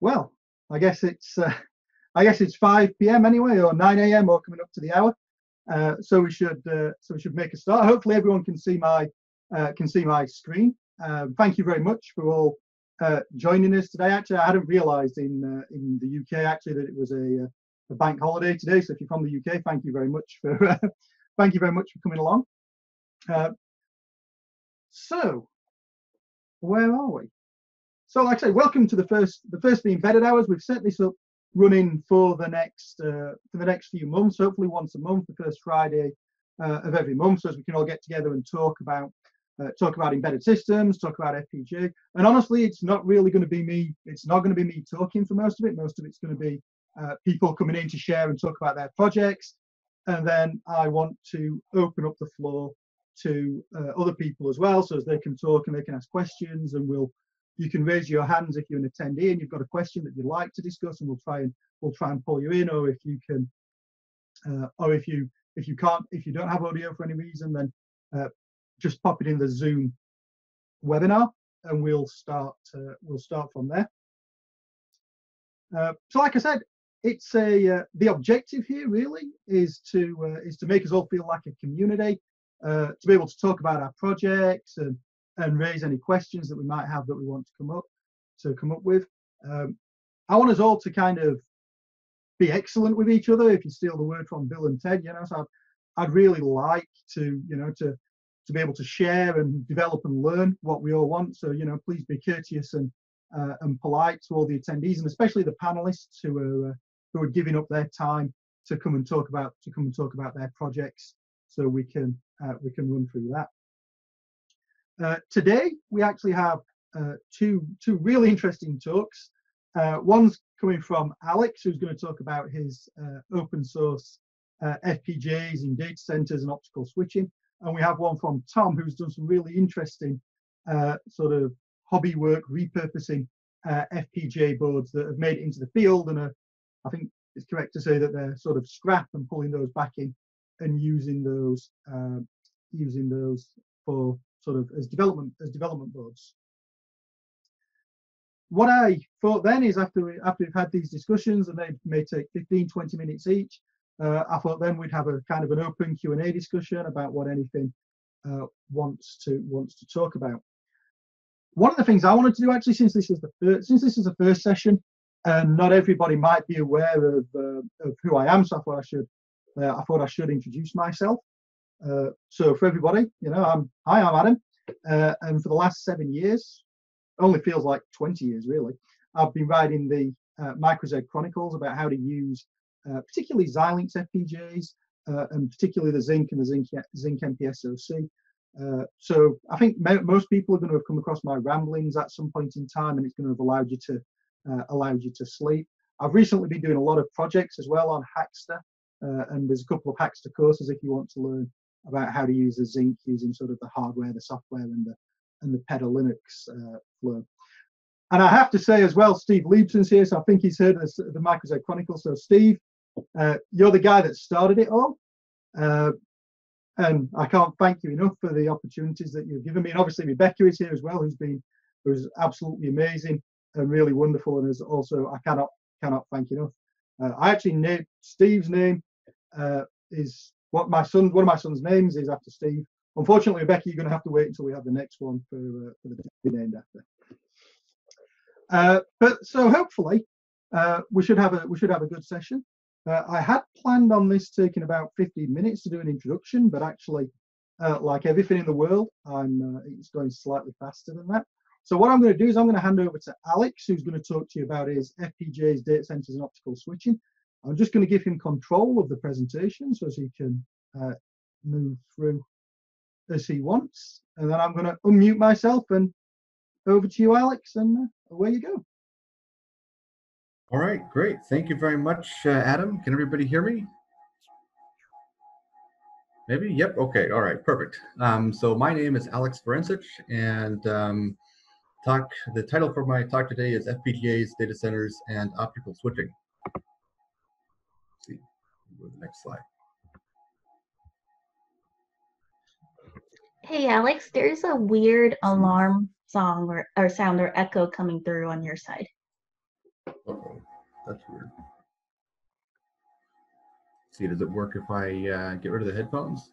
Well, I guess it's 5 PM anyway, or 9 AM, or coming up to the hour. So we should make a start. Hopefully everyone can see my screen. Thank you very much for all joining us today. Actually, I hadn't realised in the UK actually that it was a bank holiday today. So if you're from the UK, thank you very much for coming along. So where are we? So like I say, welcome to the first of the Embedded Hours. We've set this up running for the next few months, hopefully once a month, the first Friday of every month, so as we can all get together and talk about embedded systems, talk about FPGA. And honestly, it's not really going to be me. It's not going to be me talking for most of it. Most of it's going to be people coming in to share and talk about their projects. And then I want to open up the floor to other people as well, so as they can talk and they can ask questions, and you can raise your hands if you're an attendee and you've got a question that you'd like to discuss, and we'll try and pull you in. Or if you can, or if you don't have audio for any reason, then just pop it in the Zoom webinar, and we'll start from there. So, like I said, it's the objective here really is to make us all feel like a community, to be able to talk about our projects and raise any questions that we might have that we want to come up with. I want us all to kind of be excellent with each other. If you steal the word from Bill and Ted, you know, so I'd really like to, you know, to be able to share and develop and learn what we all want. So, you know, please be courteous and polite to all the attendees, and especially the panelists who are giving up their time to come and talk about their projects. So we can run through that. Today we actually have two really interesting talks. One's coming from Alex, who's going to talk about his open source FPGAs in data centers and optical switching, and we have one from Tom, who's done some really interesting sort of hobby work repurposing FPGA boards that have made it into the field, and I think it's correct to say that they're sort of scrap and pulling those back in and using those for sort of as development boards. What I thought then is after we've had these discussions, and they may take 15-20 minutes each, I thought then we'd have a kind of an open Q&A discussion about what anything wants to talk about. One of the things I wanted to do actually, since this is the first session, and not everybody might be aware of who I am, so I thought I should introduce myself. So for everybody, you know, hi, I'm Adam, and for the last 7 years, only feels like 20 years really, I've been writing the MicroZed Chronicles about how to use particularly Xilinx FPGAs, and particularly the Zynq and the Zynq MPSOC. So I think most people are going to have come across my ramblings at some point in time, and it's going to have allowed you to sleep. I've recently been doing a lot of projects as well on Hackster, and there's a couple of Hackster courses if you want to learn about how to use a Zynq using sort of the hardware, the software, and the Peta Linux flow. And I have to say as well, Steve Liebson's here, so I think he's heard of the MicroZed Chronicles. So Steve, you're the guy that started it all, and I can't thank you enough for the opportunities that you've given me. And obviously Rebecca is here as well, who's absolutely amazing and really wonderful, and is also I cannot thank you enough. I actually named Steve's name is what my son, one of my son's names is after Steve. Unfortunately, Rebecca, you're going to have to wait until we have the next one for the to be named after. But so hopefully we should have a good session. I had planned on this taking about 15 minutes to do an introduction, but actually, like everything in the world, it's going slightly faster than that. So what I'm going to do is I'm going to hand over to Alex, who's going to talk to you about his FPGAs, data centers, and optical switching. I'm just going to give him control of the presentation so as he can move through as he wants. And then I'm going to unmute myself, and over to you, Alex, and away you go. All right, great. Thank you very much, Adam. Can everybody hear me? Maybe? Yep. Okay. All right. Perfect. So my name is Alex Ferenich, and the title for my talk today is FPGAs, Data Centers, and Optical Switching. Let's see, go to the next slide. Hey Alex, there's a weird alarm song or sound or echo coming through on your side. That's weird. See, does it work if I get rid of the headphones?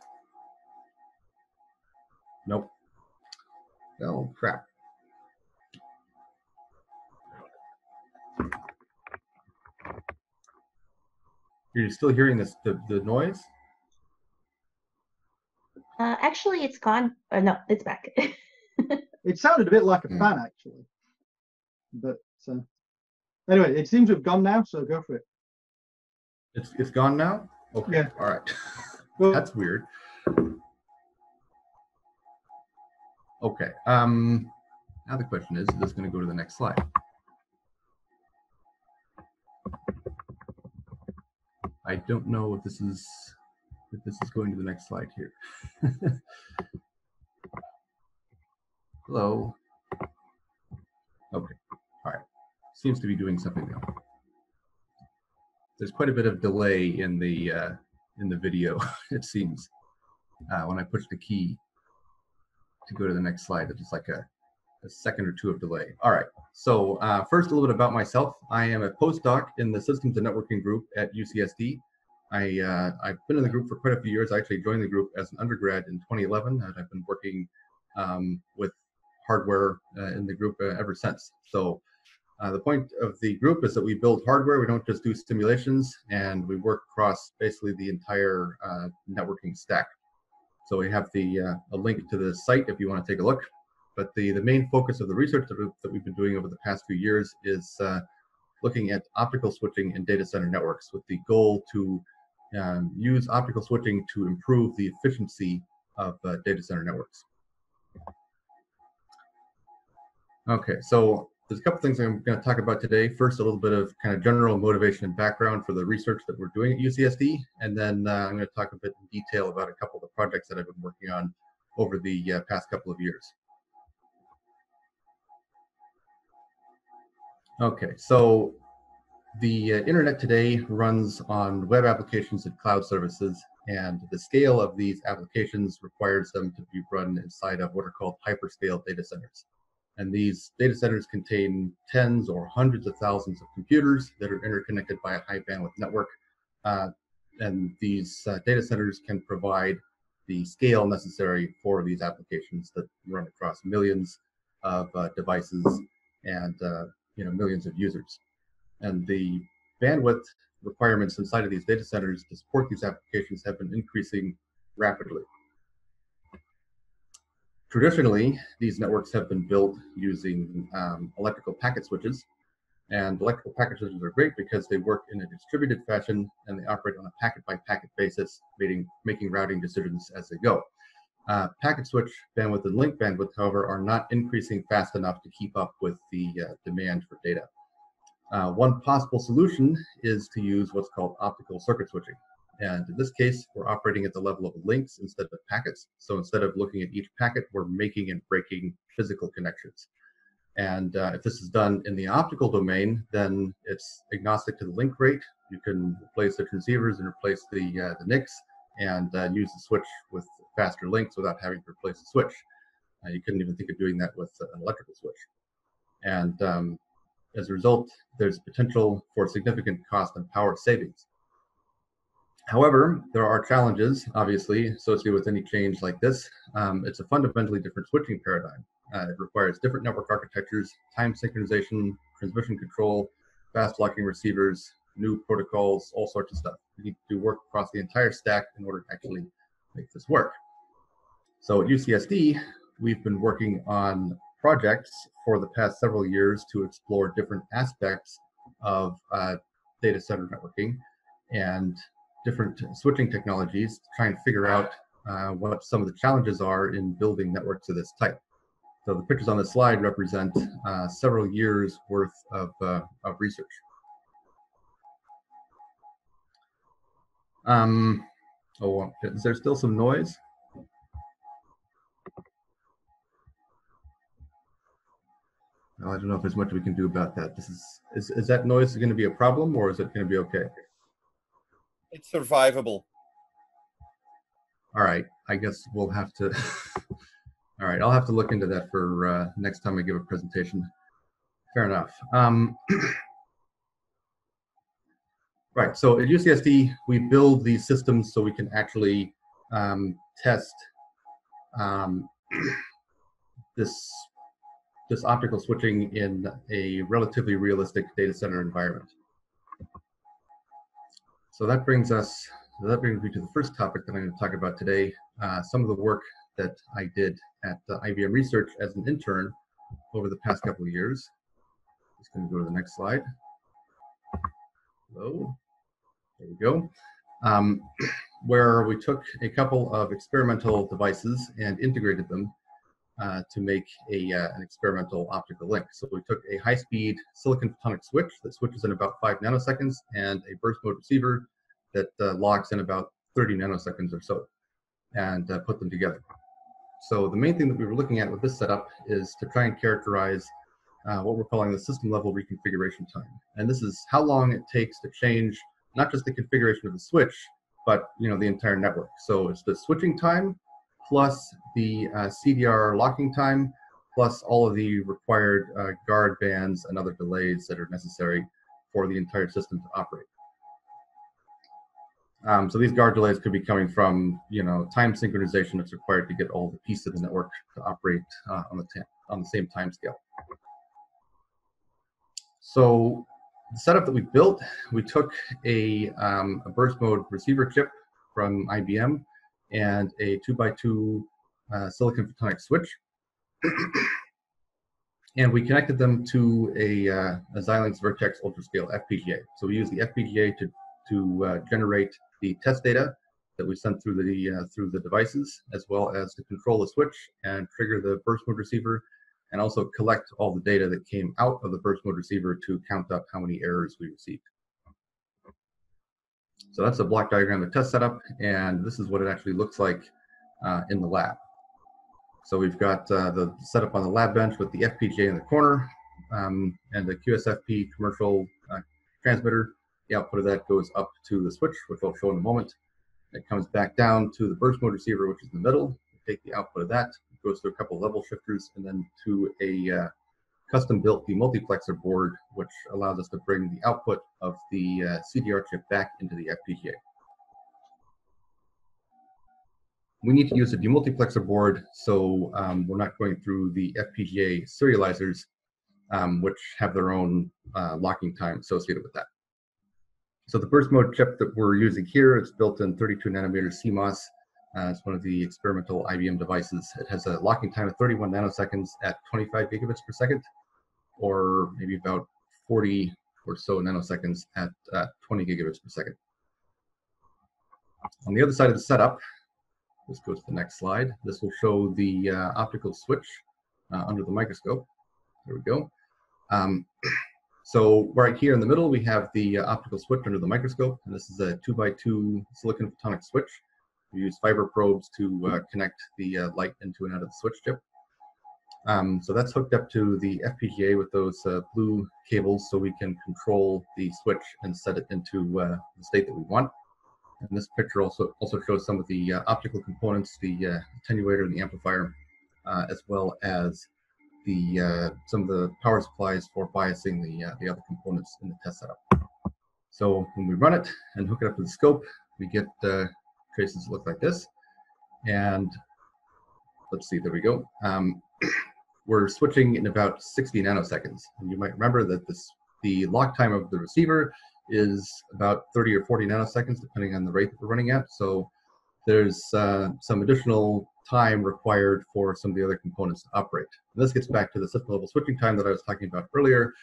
Nope. Oh, crap. You're still hearing this, the noise? Actually, it's gone. No, it's back. It sounded a bit like a fan, actually. But anyway, it seems to have gone now, so go for it. It's gone now? Okay. Yeah. All right. Well, that's weird. Okay. Now the question is this going to go to the next slide? I don't know if this is going to the next slide here. Hello. Okay. All right. Seems to be doing something now. There's quite a bit of delay in the video. It seems when I push the key to go to the next slide, it's just like a second or two of delay. All right. So first, a little bit about myself. I am a postdoc in the Systems and Networking group at UCSD. I've been in the group for quite a few years. I actually joined the group as an undergrad in 2011, and I've been working with hardware in the group ever since. So the point of the group is that we build hardware. We don't just do simulations, and we work across basically the entire networking stack. So we have the a link to the site if you want to take a look. But the main focus of the research that we've been doing over the past few years is looking at optical switching and data center networks with the goal to use optical switching to improve the efficiency of data center networks. Okay, so there's a couple things I'm going to talk about today. First, a little bit of kind of general motivation and background for the research that we're doing at UCSD, and then I'm going to talk a bit in detail about a couple of the projects that I've been working on over the past couple of years. Okay, so the internet today runs on web applications and cloud services, and the scale of these applications requires them to be run inside of what are called hyperscale data centers. And these data centers contain tens or hundreds of thousands of computers that are interconnected by a high bandwidth network. And these data centers can provide the scale necessary for these applications that run across millions of devices and millions of users. And the bandwidth requirements inside of these data centers to support these applications have been increasing rapidly. Traditionally, these networks have been built using electrical packet switches. And electrical packet switches are great because they work in a distributed fashion and they operate on a packet-by-packet basis, making routing decisions as they go. Packet switch bandwidth and link bandwidth, however, are not increasing fast enough to keep up with the demand for data. One possible solution is to use what's called optical circuit switching. And in this case, we're operating at the level of links instead of packets. So instead of looking at each packet, we're making and breaking physical connections. And if this is done in the optical domain, then it's agnostic to the link rate. You can replace the transceivers and replace the NICs and use the switch with faster links without having to replace the switch. You couldn't even think of doing that with an electrical switch. And as a result, there's potential for significant cost and power savings. However, there are challenges, obviously, associated with any change like this. It's a fundamentally different switching paradigm. It requires different network architectures, time synchronization, transmission control, fast locking receivers, new protocols, all sorts of stuff. You need to do work across the entire stack in order to actually make this work. So at UCSD, we've been working on projects for the past several years to explore different aspects of data center networking and different switching technologies to try and figure out what some of the challenges are in building networks of this type. So the pictures on the slide represent several years worth of research. Oh, is there still some noise? Well, I don't know if there's much we can do about that. This is that noise going to be a problem, or is it going to be okay? It's survivable. All right. I guess we'll have to. All right. I'll have to look into that for next time I give a presentation. Fair enough. Right, so at UCSD, we build these systems so we can actually test this optical switching in a relatively realistic data center environment. So that brings us, me to the first topic that I'm going to talk about today. Some of the work that I did at IBM Research as an intern over the past couple of years. Just going to go to the next slide. Hello. There we go. Where we took a couple of experimental devices and integrated them to make an experimental optical link. So we took a high-speed silicon photonic switch that switches in about 5 nanoseconds and a burst mode receiver that locks in about 30 nanoseconds or so, and put them together. So the main thing that we were looking at with this setup is to try and characterize what we're calling the system level reconfiguration time. And this is how long it takes to change not just the configuration of the switch, but the entire network. So it's the switching time plus the CDR locking time, plus all of the required guard bands and other delays that are necessary for the entire system to operate. So these guard delays could be coming from, time synchronization that's required to get all the pieces of the network to operate on the same time scale. So the setup that we built, we took a burst mode receiver chip from IBM and a 2x2 silicon photonic switch, and we connected them to a Xilinx Virtex UltraScale FPGA. So we used the FPGA to generate the test data that we sent through the devices, as well as to control the switch and trigger the burst mode receiver, and also collect all the data that came out of the burst mode receiver to count up how many errors we received. So that's a block diagram of the test setup, and this is what it actually looks like in the lab. So we've got the setup on the lab bench with the FPGA in the corner and the QSFP commercial transmitter. The output of that goes up to the switch, which I'll show in a moment. It comes back down to the burst mode receiver, which is in the middle. We take the output of that, it goes through a couple level shifters, and then to a custom-built demultiplexer board, which allows us to bring the output of the CDR chip back into the FPGA. We need to use a demultiplexer board, so we're not going through the FPGA serializers, which have their own locking time associated with that. So the burst mode chip that we're using here is built in 32 nanometer CMOS. It's one of the experimental IBM devices. It has a locking time of 31 nanoseconds at 25 gigabits per second, or maybe about 40 or so nanoseconds at 20 gigabits per second. On the other side of the setup, let's go to the next slide. This will show the optical switch under the microscope. There we go. So right here in the middle, we have the optical switch under the microscope, and this is a 2x2 silicon photonic switch. We use fiber probes to connect the light into and out of the switch chip. So that's hooked up to the FPGA with those blue cables, so we can control the switch and set it into the state that we want. And this picture also shows some of the optical components, the attenuator and the amplifier, as well as the some of the power supplies for biasing the other components in the test setup. So when we run it and hook it up to the scope, we get traces that look like this. And let's see, there we go. We're switching in about 60 nanoseconds. And you might remember that the lock time of the receiver is about 30 or 40 nanoseconds, depending on the rate that we're running at. So there's some additional time required for some of the other components to operate. And this gets back to the system level switching time that I was talking about earlier,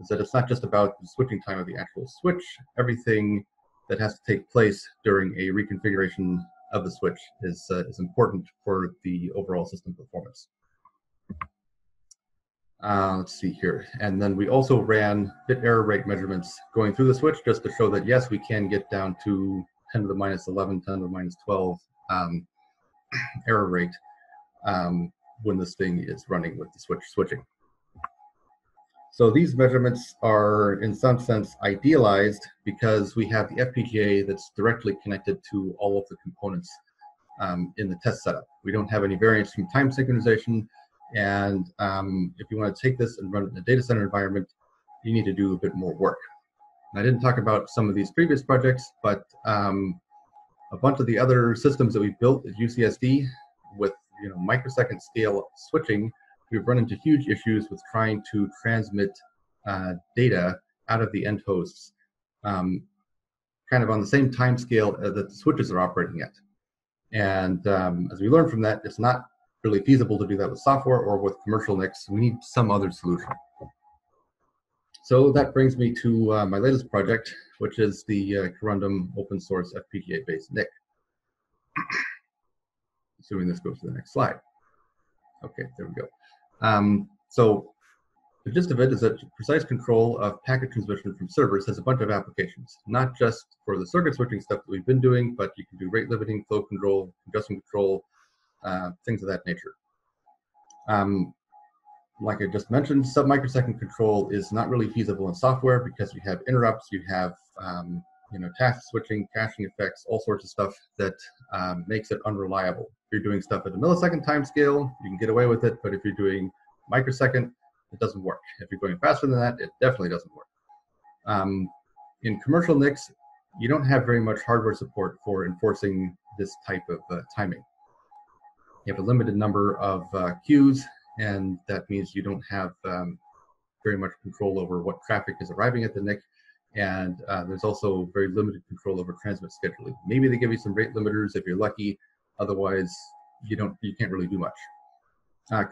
is that it's not just about the switching time of the actual switch. Everything that has to take place during a reconfiguration of the switch is important for the overall system performance. Let's see here. And then we also ran bit error rate measurements going through the switch just to show that, yes, we can get down to 10 to the minus 11, 10 to the minus 12 error rate when this thing is running with the switch switching. So these measurements are, in some sense, idealized because we have the FPGA that's directly connected to all of the components in the test setup. We don't have any variance from time synchronization, and if you want to take this and run it in a data center environment, you need to do a bit more work. I didn't talk about some of these previous projects, but a bunch of the other systems that we built at UCSD with microsecond scale switching, we've run into huge issues with trying to transmit data out of the end hosts, kind of on the same time scale that the switches are operating at. And as we learned from that, it's not really feasible to do that with software or with commercial NICs. We need some other solution. So that brings me to my latest project, which is the Corundum open source FPGA-based NIC. Assuming this goes to the next slide. Okay, there we go. So the gist of it is that precise control of packet transmission from servers has a bunch of applications, not just for the circuit switching stuff that we've been doing, but you can do rate limiting, flow control, congestion control, things of that nature. Like I just mentioned, sub-microsecond control is not really feasible in software because you have interrupts, you have task switching, caching effects, all sorts of stuff that makes it unreliable. If you're doing stuff at a millisecond time scale, you can get away with it, but if you're doing microsecond, it doesn't work. If you're going faster than that, it definitely doesn't work. In commercial NICs, you don't have very much hardware support for enforcing this type of timing. You have a limited number of queues, and that means you don't have very much control over what traffic is arriving at the NIC, and there's also very limited control over transmit scheduling. Maybe they give you some rate limiters if you're lucky. Otherwise, you can't really do much.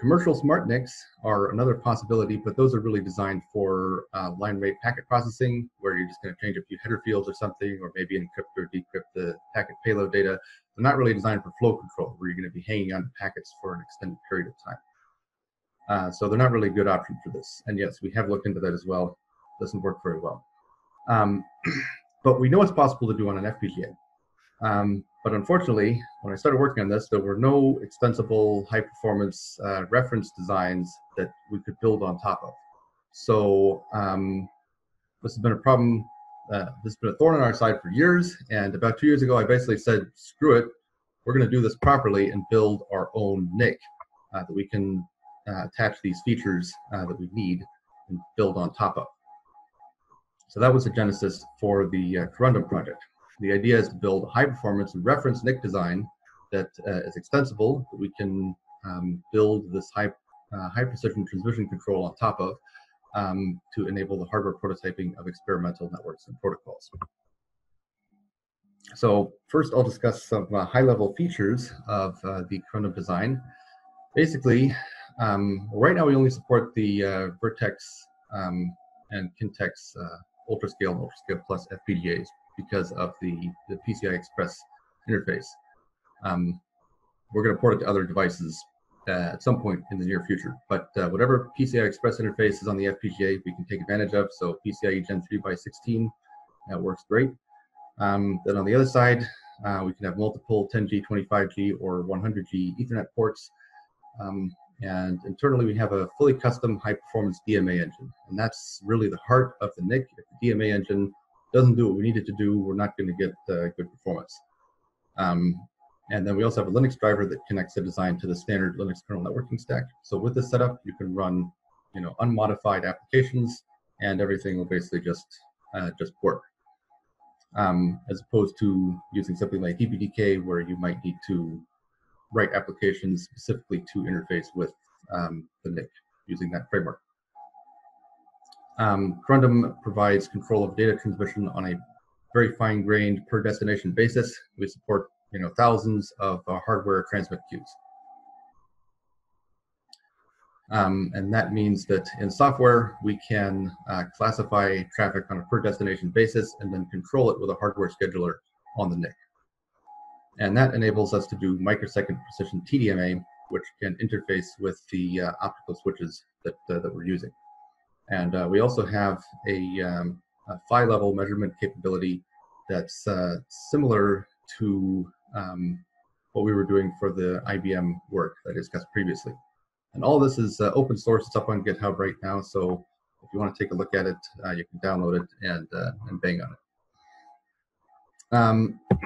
Commercial smart NICs are another possibility, but those are really designed for line rate packet processing, where you're just going to change a few header fields or something, or maybe encrypt or decrypt the packet payload data. They're not really designed for flow control, where you're going to be hanging on to packets for an extended period of time. So they're not really a good option for this. And yes, we have looked into that as well. Doesn't work very well. But we know it's possible to do on an FPGA. But unfortunately, when I started working on this, there were no extensible high-performance reference designs that we could build on top of. So this has been a problem. This has been a thorn on our side for years. And about 2 years ago, I basically said, screw it. We're going to do this properly and build our own NIC that we can attach these features that we need and build on top of. So that was the genesis for the Corundum project. The idea is to build high performance and reference NIC design that is extensible, that we can build this high precision transmission control on top of to enable the hardware prototyping of experimental networks and protocols. So first I'll discuss some high level features of the Corundum design. Basically, right now we only support the Virtex and Kintex UltraScale and UltraScale Plus FPGAs, because of the PCI Express interface. We're going to port it to other devices at some point in the near future, but whatever PCI Express interface is on the FPGA, we can take advantage of. So PCIe Gen 3x16, that works great. Then on the other side, we can have multiple 10G, 25G, or 100G Ethernet ports. And internally, we have a fully custom high-performance DMA engine, and that's really the heart of the NIC. If the DMA engine doesn't do what we need it to do, we're not going to get good performance. And then we also have a Linux driver that connects the design to the standard Linux kernel networking stack. So with this setup, you can run, unmodified applications, and everything will basically just work. As opposed to using something like DPDK, where you might need to write applications specifically to interface with the NIC using that framework. Corundum provides control of data transmission on a very fine-grained per-destination basis. We support, thousands of hardware transmit queues, and that means that in software we can classify traffic on a per-destination basis and then control it with a hardware scheduler on the NIC, and that enables us to do microsecond precision TDMA, which can interface with the optical switches that we're using. And we also have a phi level measurement capability that's similar to what we were doing for the IBM work that I discussed previously. And all this is open source. It's up on GitHub right now. So if you want to take a look at it, you can download it and bang on it.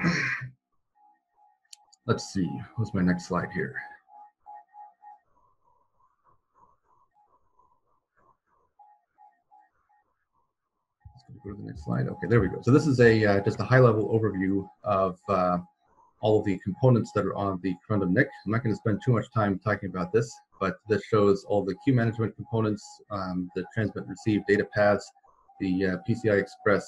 Let's see, what's my next slide here? Go to the next slide. Okay, there we go. So this is a just a high-level overview of all of the components that are on the Corundum NIC. I'm not going to spend too much time talking about this, but this shows all the queue management components, the transmit and receive data paths, the PCI Express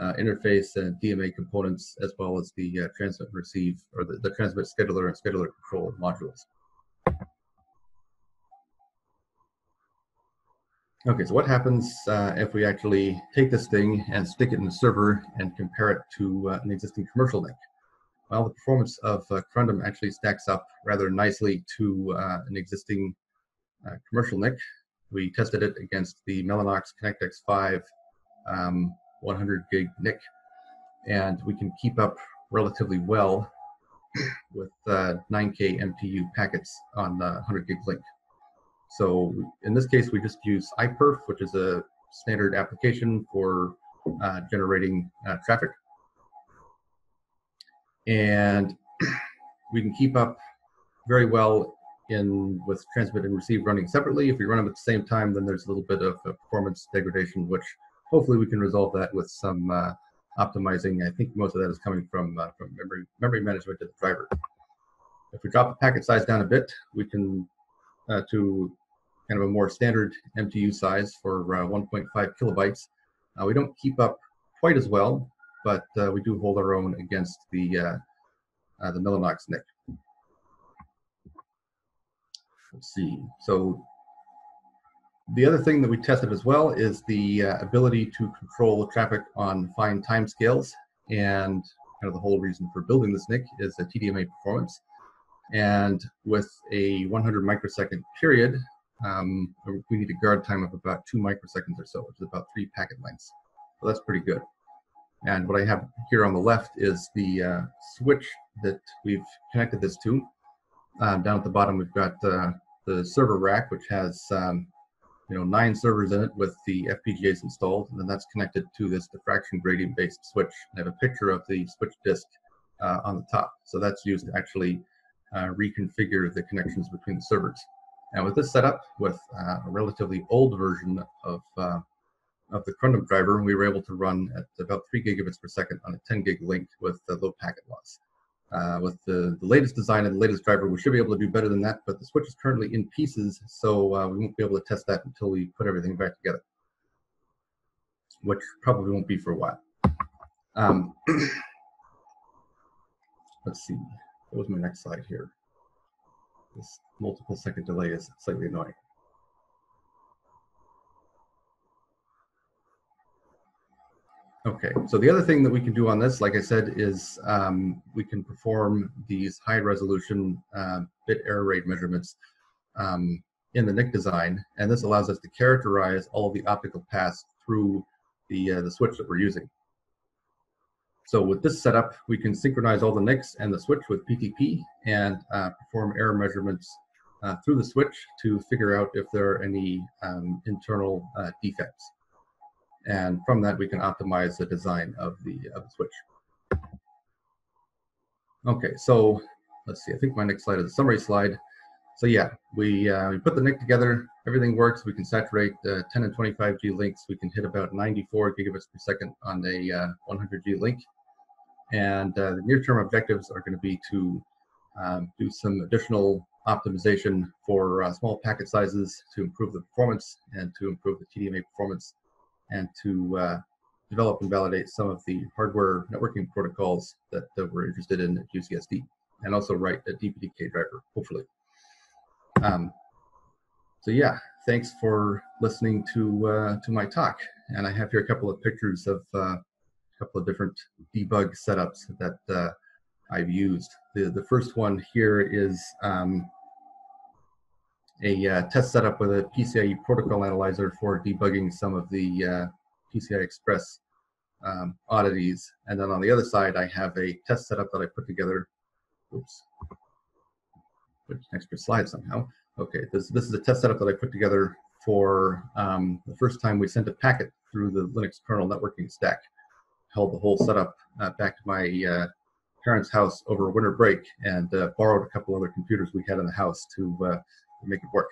interface and DMA components, as well as the transmit and receive, or the transmit scheduler and scheduler control modules. Okay, so what happens if we actually take this thing and stick it in the server and compare it to an existing commercial NIC? Well, the performance of Corundum actually stacks up rather nicely to an existing commercial NIC. We tested it against the Mellanox ConnectX 5 100 gig NIC, and we can keep up relatively well with 9K MPU packets on the 100 gig link. So in this case, we just use iPerf, which is a standard application for generating traffic. And we can keep up very well with transmit and receive running separately. If we run them at the same time, then there's a little bit of a performance degradation, which hopefully we can resolve that with some optimizing. I think most of that is coming from memory management to the driver. If we drop the packet size down a bit, we can to kind of a more standard MTU size for 1.5 kilobytes. We don't keep up quite as well, but we do hold our own against the Mellanox NIC. Let's see. So the other thing that we tested as well is the ability to control traffic on fine timescales, and kind of the whole reason for building this NIC is the TDMA performance. And with a 100 microsecond period, we need a guard time of about 2 microseconds or so, which is about 3 packet lengths. So that's pretty good. And what I have here on the left is the switch that we've connected this to. Down at the bottom, we've got the server rack, which has 9 servers in it with the FPGAs installed, and then that's connected to this diffraction gradient-based switch. I have a picture of the switch disk on the top, so that's used to actually reconfigure the connections between the servers. And with this setup, with a relatively old version of the Corundum driver, we were able to run at about 3 gigabits per second on a 10 gig link with low packet loss. With the latest design and the latest driver, we should be able to do better than that, but the switch is currently in pieces, so we won't be able to test that until we put everything back together, which probably won't be for a while. Let's see. That was my next slide here. This multiple second delay is slightly annoying. Okay, so the other thing that we can do on this, like I said, is we can perform these high resolution bit error rate measurements in the NIC design, and this allows us to characterize all the optical paths through the switch that we're using. So with this setup, we can synchronize all the NICs and the switch with PTP and perform error measurements through the switch to figure out if there are any internal defects. And from that, we can optimize the design of the switch. Okay, so let's see. I think my next slide is a summary slide. So yeah, we put the NIC together. Everything works. We can saturate 10 and 25G links. We can hit about 94 gigabits per second on a 100G link. And the near-term objectives are going to be to do some additional optimization for small packet sizes to improve the performance and to improve the TDMA performance, and to develop and validate some of the hardware networking protocols that, we're interested in at UCSD, and also write a DPDK driver, hopefully. So yeah, thanks for listening to my talk. And I have here a couple of pictures of a couple of different debug setups that I've used. The first one here is a test setup with a PCIe protocol analyzer for debugging some of the PCI Express oddities. And then on the other side, I have a test setup that I put together. Oops, put an extra slide somehow. Okay, this is a test setup that I put together for the first time we sent a packet through the Linux kernel networking stack. Held the whole setup back to my parents' house over winter break, and borrowed a couple other computers we had in the house to make it work.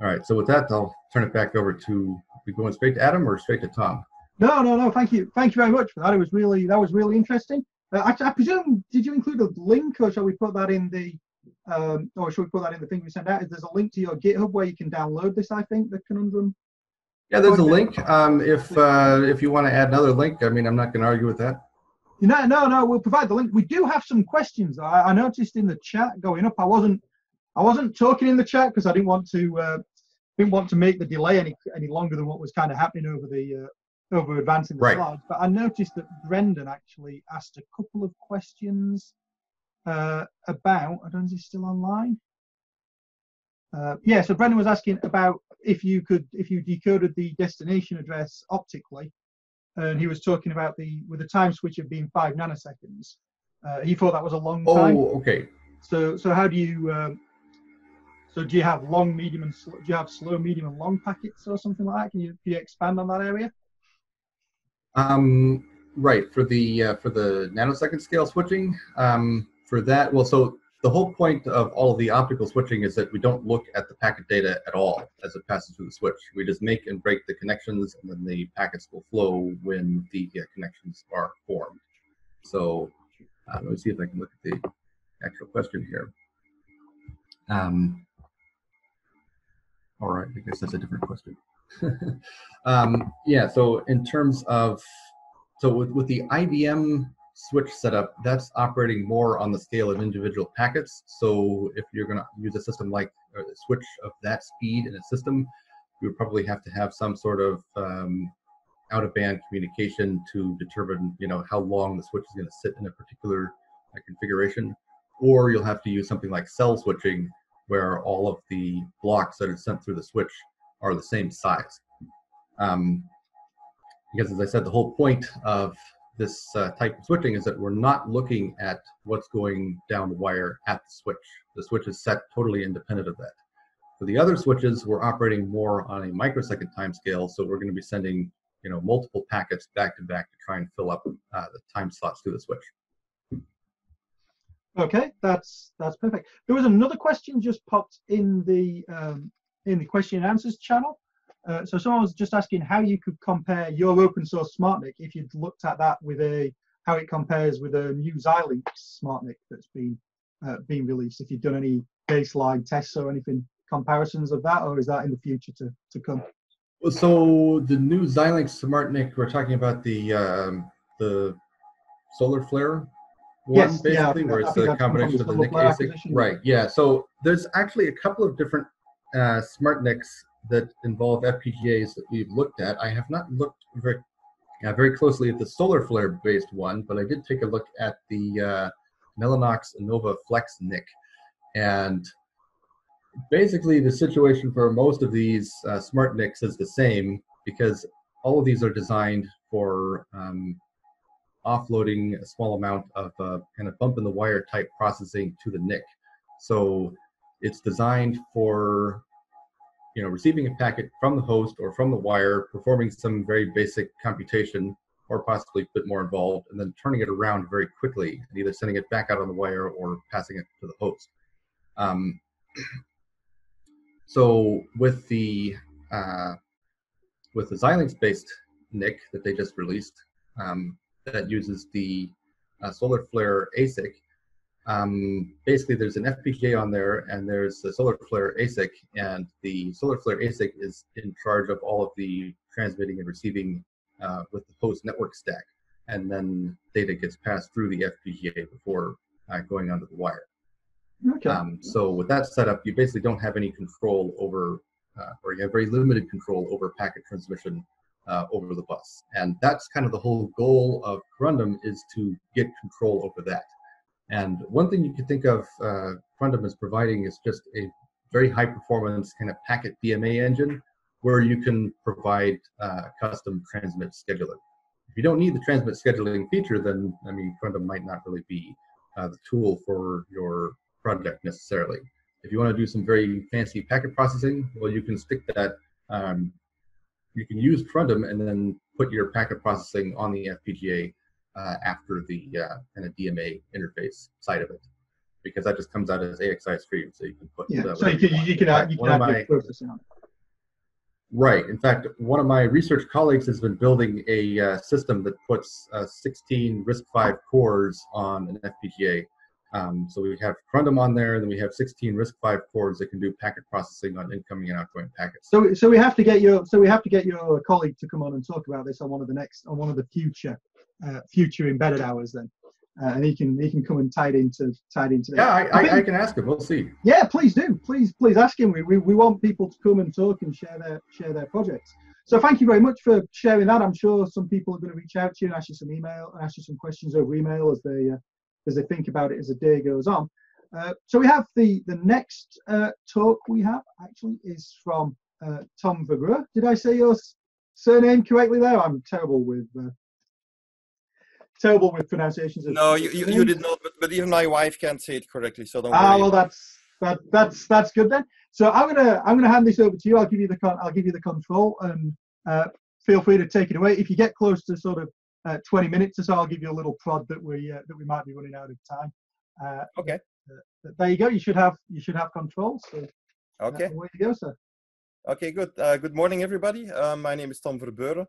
All right, so with that, I'll turn it back over to, are we going straight to Adam or straight to Tom? No, thank you. Thank you very much for that. It was really, that was really interesting. I presume, did you include a link, or shall we put that in the, or should we put that in the thing we send out? There's a link to your GitHub where you can download this, I think, the Corundum. Yeah, there's a link. If you want to add another link, I mean, I'm not going to argue with that. No, we'll provide the link. We do have some questions. I noticed in the chat going up, I wasn't talking in the chat because I didn't want to make the delay any longer than what was kind of happening over the over advancing the slides. But I noticed that Brendan actually asked a couple of questions about. I don't know if he's still online. Yeah, so Brendan was asking about if you decoded the destination address optically, and he was talking about with the time switch of being 5 nanoseconds. He thought that was a long time. Oh, okay. So how do you? So do you have long, medium, and do you have slow, medium, and long packets or something like that? Can you expand on that area? Right, for the nanosecond scale switching, for that, well, so the whole point of all of the optical switching is that we don't look at the packet data at all as it passes through the switch. We just make and break the connections, and then the packets will flow when the connections are formed. So let me see if I can look at the actual question here. All right, I guess that's a different question. Yeah, so in terms of, so with the IBM switch setup, that's operating more on the scale of individual packets. So if you're going to use a system like a switch of that speed in a system, you would probably have to have some sort of out-of-band communication to determine, you know, how long the switch is going to sit in a particular configuration. Or you'll have to use something like cell switching, where all of the blocks that are sent through the switch are the same size. Because as I said, the whole point of this type of switching is that we're not looking at what's going down the wire at the switch. The switch is set totally independent of that. For the other switches, we're operating more on a microsecond timescale, so we're going to be sending, you know, multiple packets back to back to try and fill up the time slots through the switch. Okay, that's perfect. There was another question just popped in the question and answers channel. So someone was just asking how you could compare your open source SmartNIC if you'd looked at that with how it compares with a new Xilinx SmartNIC that's been released. If you've done any baseline tests or anything, comparisons of that, or is that in the future to come? Well, so the new Xilinx SmartNIC, we're talking about the solar flare. Yes, basically, yeah, where it's a combination of the NIC ASIC. Right, yeah. So there's actually a couple of different smart NICs that involve FPGAs that we've looked at. I have not looked very closely at the solar flare based one, but I did take a look at the Mellanox Innova Flex NIC. And basically, the situation for most of these smart NICs is the same, because all of these are designed for offloading a small amount of kind of bump in the wire type processing to the NIC. So it's designed for, you know, receiving a packet from the host or from the wire, performing some very basic computation or possibly a bit more involved, and then turning it around very quickly and either sending it back out on the wire or passing it to the host. So with the Xilinx based NIC that they just released, that uses the solar flare ASIC. Basically, there's an FPGA on there, and there's the solar flare ASIC, and the solar flare ASIC is in charge of all of the transmitting and receiving with the host network stack, and then data gets passed through the FPGA before going onto the wire. Okay. So with that setup, you basically don't have any control over, or you have very limited control over packet transmission over the bus. And that's kind of the whole goal of Corundum, is to get control over that. And one thing you could think of Corundum as providing is just a very high performance kind of packet DMA engine where you can provide custom transmit scheduling. If you don't need the transmit scheduling feature, then, I mean, Corundum might not really be the tool for your project necessarily. If you want to do some very fancy packet processing, well, you can stick that you can use Corundum and then put your packet processing on the FPGA after the kind of DMA interface side of it. because that just comes out as AXI stream. So you can put so you can add your processing on. Right. In fact, one of my research colleagues has been building a system that puts 16 RISC-V cores on an FPGA. So we have Corundum on there, and then we have 16 RISC-V cores that can do packet processing on incoming and outgoing packets. So we have to get your colleague to come on and talk about this on one of the future embedded hours then, and he can come and tie it into that. Yeah, I can ask him. We'll see. Yeah, please do. Please ask him. We want people to come and talk and share their projects. So thank you very much for sharing that. I'm sure some people are going to reach out to you and ask you some questions over email as they think about it as the day goes on. So we have the next talk we have actually is from Tom Vergreux. Did I say your surname correctly there? I'm terrible with pronunciations. No, you did not. But even my wife can't say it correctly, so don't worry. Ah, well, that's good then. So I'm gonna hand this over to you. I'll give you the control, and feel free to take it away. If you get close to sort of 20 minutes or so, I'll give you a little prod that we might be running out of time. Okay. There you go. You should have control. So okay. Away you go, sir. Okay. Good. Good morning, everybody. My name is Tom Vergreux.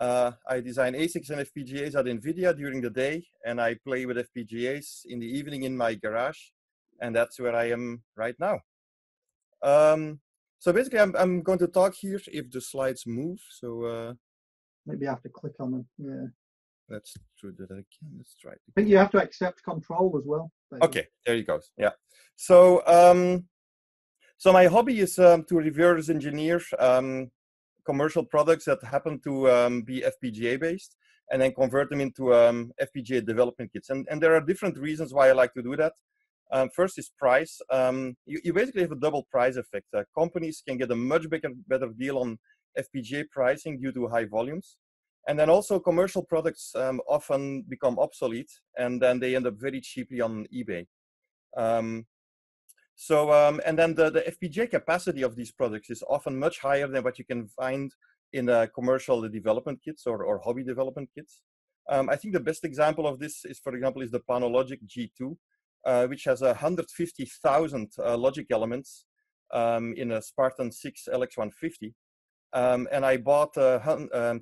I design ASICs and FPGAs at NVIDIA during the day, and I play with FPGAs in the evening in my garage, and that's where I am right now. So basically, I'm going to talk here if the slides move. So maybe I have to click on them. Yeah. Let's do that again. Let's try it. I think you have to accept control as well. Maybe. Okay, there you go. Yeah. So, so my hobby is to reverse engineer commercial products that happen to be FPGA based, and then convert them into FPGA development kits. And there are different reasons why I like to do that. First is price. You basically have a double price effect. Companies can get a much better deal on FPGA pricing due to high volumes. And then also commercial products often become obsolete, and then they end up very cheaply on eBay. And then the FPGA capacity of these products is often much higher than what you can find in commercial development kits or hobby development kits. I think the best example of this is, for example, the Panologic G2, which has 150,000 logic elements in a Spartan 6 LX150. And I bought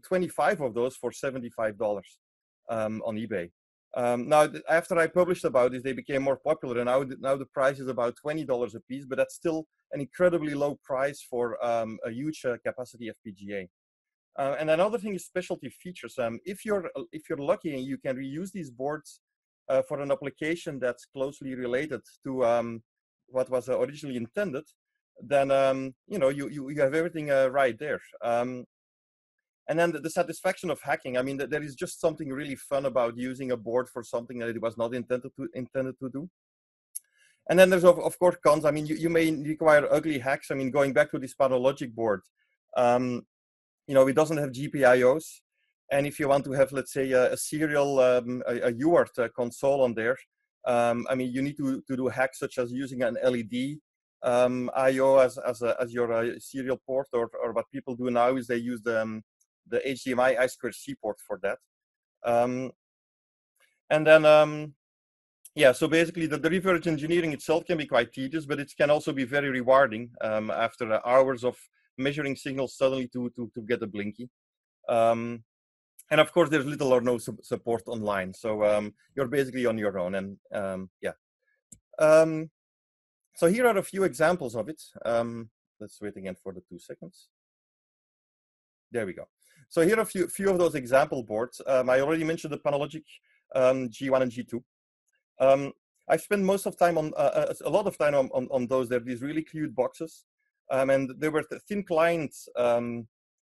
25 of those for $75 on eBay. Now, after I published about this, they became more popular, and now the price is about $20 a piece, but that's still an incredibly low price for a huge capacity FPGA. And another thing is specialty features. If you're lucky and you can reuse these boards for an application that's closely related to what was originally intended, then you have everything right there. And then the satisfaction of hacking. I mean, there is just something really fun about using a board for something that it was not intended to do. And then there's of course cons. I mean, you may require ugly hacks. I mean, going back to this Panologic board, it doesn't have GPIOs, and if you want to have, let's say, a serial a UART console on there, you need to do hacks such as using an LED IO as your serial port, or what people do now is they use the HDMI I2C port for that. So basically the reverse engineering itself can be quite tedious, but it can also be very rewarding after hours of measuring signals suddenly to get a blinky. And of course there's little or no support online. So you're basically on your own, and so here are a few examples of it. Let's wait again for the 2 seconds. There we go. So here are a few of those example boards. I already mentioned the Panologic G1 and G2. I've spent most of time a lot of time on those. They're these really cute boxes. And they were thin client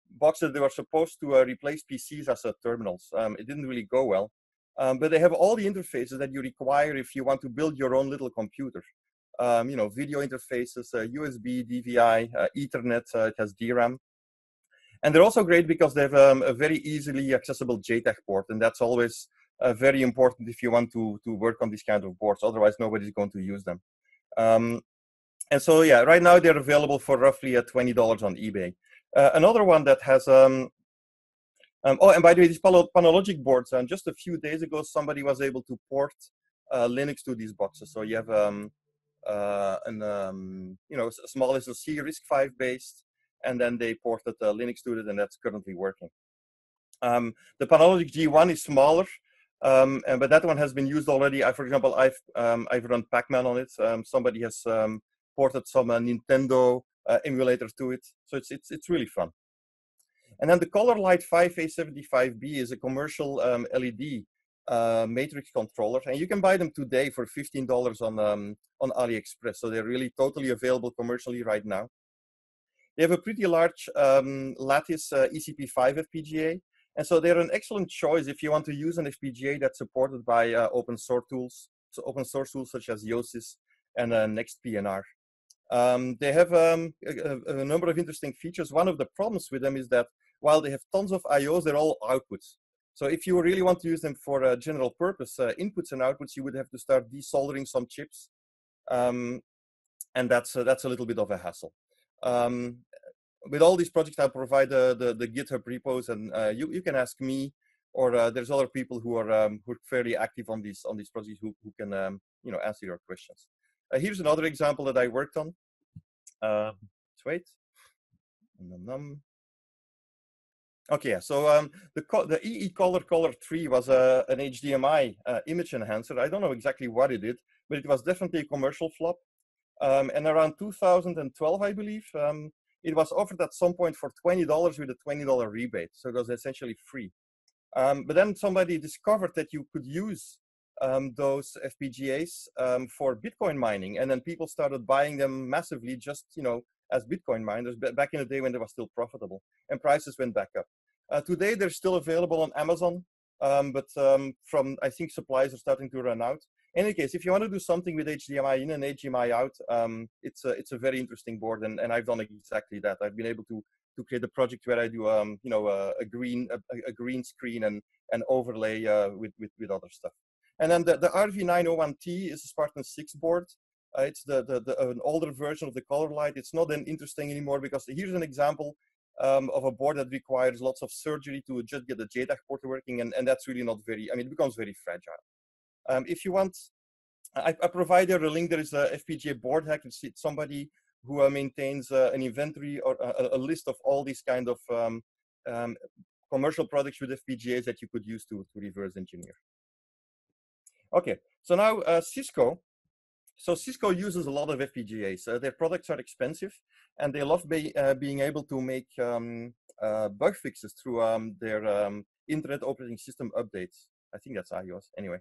boxes. They were supposed to replace PCs as terminals. It didn't really go well. But they have all the interfaces that you require if you want to build your own little computer. Video interfaces, USB, DVI, Ethernet, it has DRAM. And they're also great because they have a very easily accessible JTAG port, and that's always very important if you want to work on these kind of boards. Otherwise, nobody's going to use them. Right now they're available for roughly $20 on eBay. Another one that has... and by the way, these Panologic boards, just a few days ago, somebody was able to port Linux to these boxes. So you have a small SoC RISC-V based, and then they ported Linux to it, and that's currently working. The Panologic G1 is smaller, but that one has been used already. For example, I've run Pac-Man on it. Somebody has ported some Nintendo emulator to it, so it's really fun. And then the Color Light 5A75B is a commercial LED matrix controller, and you can buy them today for $15 on AliExpress. So they're really totally available commercially right now. They have a pretty large Lattice ECP5 FPGA, and so they're an excellent choice if you want to use an FPGA that's supported by open source tools, so open source tools such as Yosis and NextPNR. They have a number of interesting features. One of the problems with them is that while they have tons of IOs, they're all outputs. So if you really want to use them for general purpose inputs and outputs, you would have to start desoldering some chips, and that's a little bit of a hassle. With all these projects, I provide the GitHub repos, and you can ask me, or there's other people who are fairly active on these projects who can answer your questions. Here's another example that I worked on. Let's wait. Okay, so the EE Color 3 was an HDMI image enhancer. I don't know exactly what it did, but it was definitely a commercial flop. And around 2012, I believe, it was offered at some point for $20 with a $20 rebate. So it was essentially free. But then somebody discovered that you could use those FPGAs for Bitcoin mining. And then people started buying them massively just, as Bitcoin miners back in the day when they were still profitable. And prices went back up. Today, they're still available on Amazon. But I think supplies are starting to run out. In any case, if you want to do something with HDMI in and HDMI out, it's a very interesting board, and I've done exactly that. I've been able to create a project where I do a green screen and overlay with other stuff. And then the RV901T is a Spartan 6 board. It's an older version of the Color Light. It's not that interesting anymore because here's an example of a board that requires lots of surgery to just get the JTAG port working, and that's really not very. I mean, it becomes very fragile. If you want, I provide a link. There is a FPGA board hack. It's somebody who maintains an inventory or a list of all these kind of commercial products with FPGAs that you could use to reverse engineer. Okay, so now Cisco. So Cisco uses a lot of FPGAs. Their products are expensive, and they love being able to make bug fixes through their internet operating system updates. I think that's iOS. Anyway,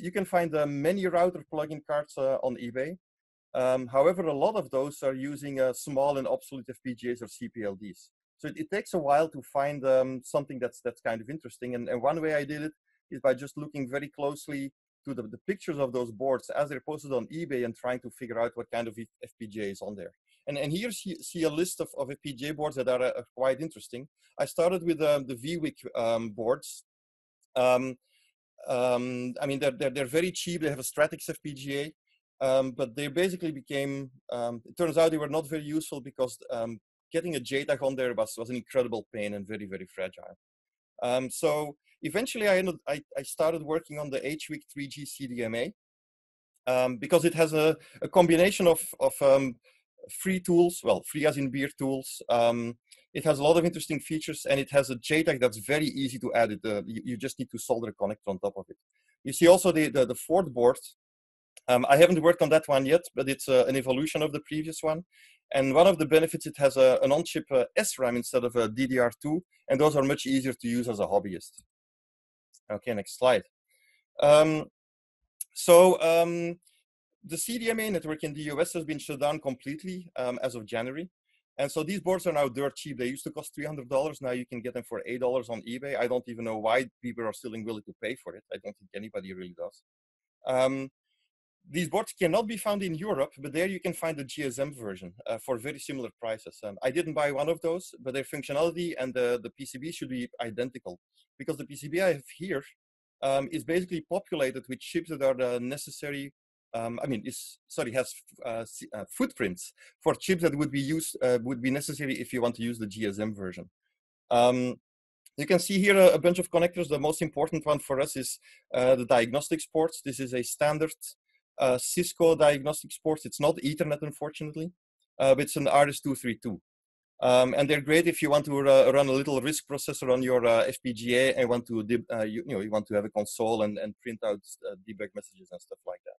you can find many router plugin cards on eBay. However, a lot of those are using small and obsolete FPGAs or CPLDs. So it takes a while to find something that's kind of interesting. And one way I did it is by just looking very closely to the pictures of those boards as they're posted on eBay and trying to figure out what kind of FPGA is on there. And here you see a list of FPGA boards that are quite interesting. I started with the vWIC boards. I mean, they're very cheap. They have a Stratix FPGA, but they basically became, it turns out they were not very useful because getting a JTAG on there was an incredible pain and very, very fragile. So eventually I started working on the HWIC 3G CDMA because it has a combination of free tools, well, free as in beer tools. It has a lot of interesting features, and it has a JTAG that's very easy to add. It you just need to solder a connector on top of it. You see also the fourth board. I haven't worked on that one yet, but it's an evolution of the previous one. And one of the benefits, it has an on-chip SRAM instead of a DDR2, and those are much easier to use as a hobbyist. Okay, next slide. The CDMA network in the US has been shut down completely as of January. And so these boards are now dirt cheap. They used to cost $300. Now you can get them for $8 on eBay. I don't even know why people are still willing to pay for it. I don't think anybody really does. These boards cannot be found in Europe, but there you can find the GSM version for very similar prices. I didn't buy one of those, but their functionality and the PCB should be identical, because the PCB I have here is basically populated with chips that are necessary. Has footprints for chips that would be necessary if you want to use the GSM version. You can see here a bunch of connectors. The most important one for us is the diagnostics ports. This is a standard Cisco diagnostics ports. It's not Ethernet, unfortunately, but it's an RS-232. And they're great if you want to run a little RISC processor on your FPGA and want to you want to have a console and print out debug messages and stuff like that.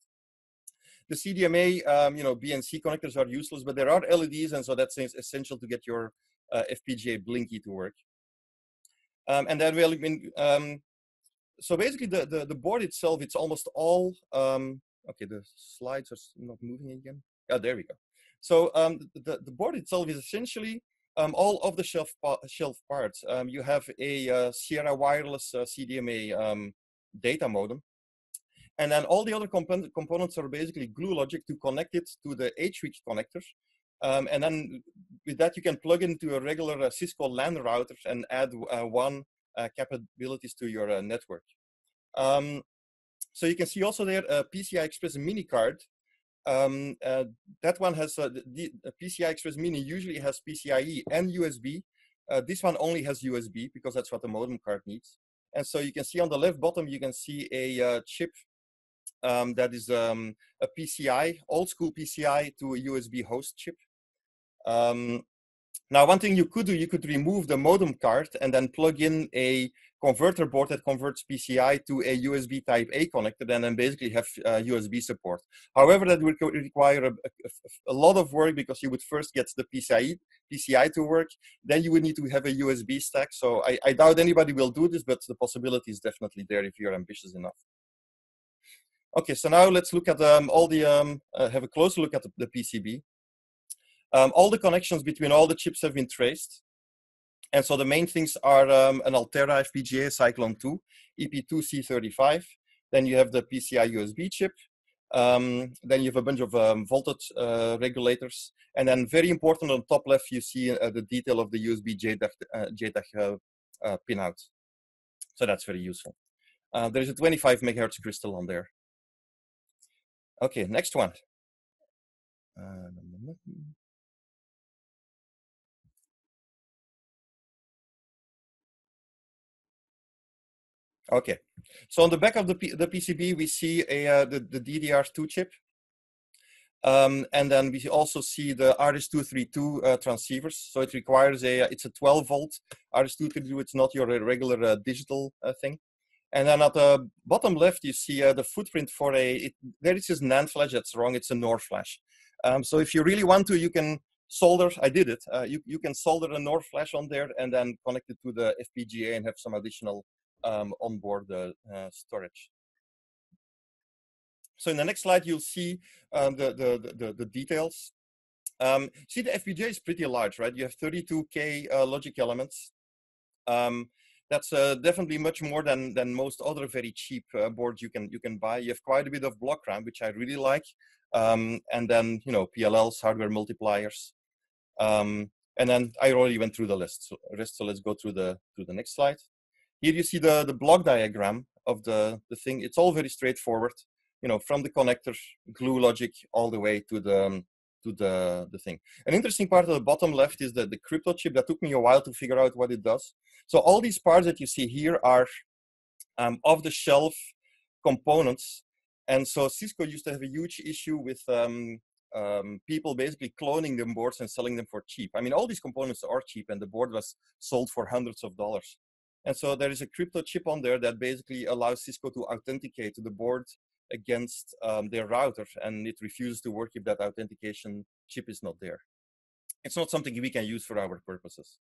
The CDMA, BNC connectors are useless, but there are LEDs, and so that's essential to get your FPGA Blinky to work. And then so basically the board itself, it's almost all, okay, the slides are not moving again. Oh, there we go. So the board itself is essentially all off-the-shelf parts. You have a Sierra Wireless CDMA data modem. And then all the other components are basically glue logic to connect it to the H-Reach connectors. And then with that, you can plug into a regular Cisco LAN router and add WAN capabilities to your network. So you can see also there a PCI Express mini card. That one has the PCI Express mini usually has PCIe and USB. This one only has USB because that's what the modem card needs. And so you can see on the left bottom, you can see a chip that is a PCI, old school PCI to a USB host chip. Now, one thing you could do, you could remove the modem card and then plug in a converter board that converts PCI to a USB type A connector and then basically have USB support. However, that would require a lot of work because you would first get the PCI to work, then you would need to have a USB stack. So I doubt anybody will do this, but the possibility is definitely there if you're ambitious enough. Okay, so now let's look at have a closer look at the PCB. All the connections between all the chips have been traced. And so the main things are an Altera FPGA Cyclone 2, EP2C35. Then you have the PCI USB chip. Then you have a bunch of voltage regulators. And then very important on top left, you see the detail of the USB JTAG pinout. So that's very useful. There's a 25 megahertz crystal on there. Okay, next one. Okay, so on the back of the PCB, we see the DDR2 chip. And then we also see the RS-232 transceivers. So it requires it's a 12 volt RS-232. It's not your regular digital thing. And then at the bottom left, you see the footprint for there is this NAND flash that's wrong. It's a NOR flash. So if you really want to, you can solder, I did it. You can solder a NOR flash on there and then connect it to the FPGA and have some additional onboard storage. So in the next slide, you'll see the details. See, the FPGA is pretty large, right? You have 32K logic elements. That's definitely much more than most other very cheap boards you can buy. You have quite a bit of block RAM, which I really like, and then PLLs, hardware multipliers, and then I already went through the list. So let's go through the next slide. Here you see the block diagram of the thing. It's all very straightforward, from the connector glue logic all the way to the thing. An interesting part of the bottom left is the crypto chip. That took me a while to figure out what it does. So all these parts that you see here are off-the-shelf components. And so Cisco used to have a huge issue with people basically cloning them boards and selling them for cheap. I mean, all these components are cheap, and the board was sold for hundreds of dollars. And so there is a crypto chip on there that basically allows Cisco to authenticate the board against their router, and it refuses to work if that authentication chip is not there. It's not something we can use for our purposes.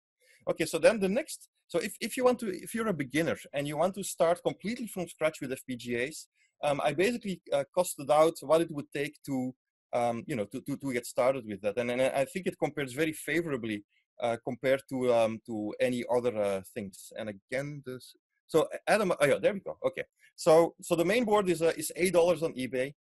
Okay, so then the next, so if you're a beginner and you want to start completely from scratch with FPGAs, I basically costed out what it would take to get started with that, and I think it compares very favorably compared to any other things. And again, so Adam, oh yeah, there we go. Okay, so the main board is $8 on eBay,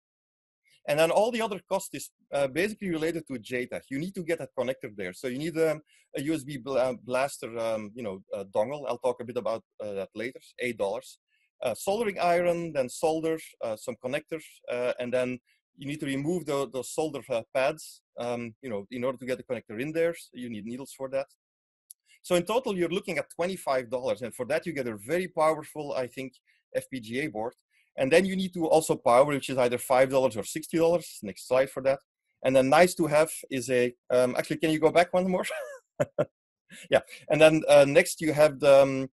and then all the other cost is basically related to JTAG. You need to get that connector there, so you need a USB blaster, dongle. I'll talk a bit about that later. $8, soldering iron, then solder some connectors, and then you need to remove those solder pads, in order to get the connector in there. So you need needles for that. So in total, you're looking at $25. And for that, you get a very powerful, I think, FPGA board. And then you need to also power, which is either $5 or $60. Next slide for that. And then nice to have is a, actually, can you go back one more? Yeah. And then next you have the,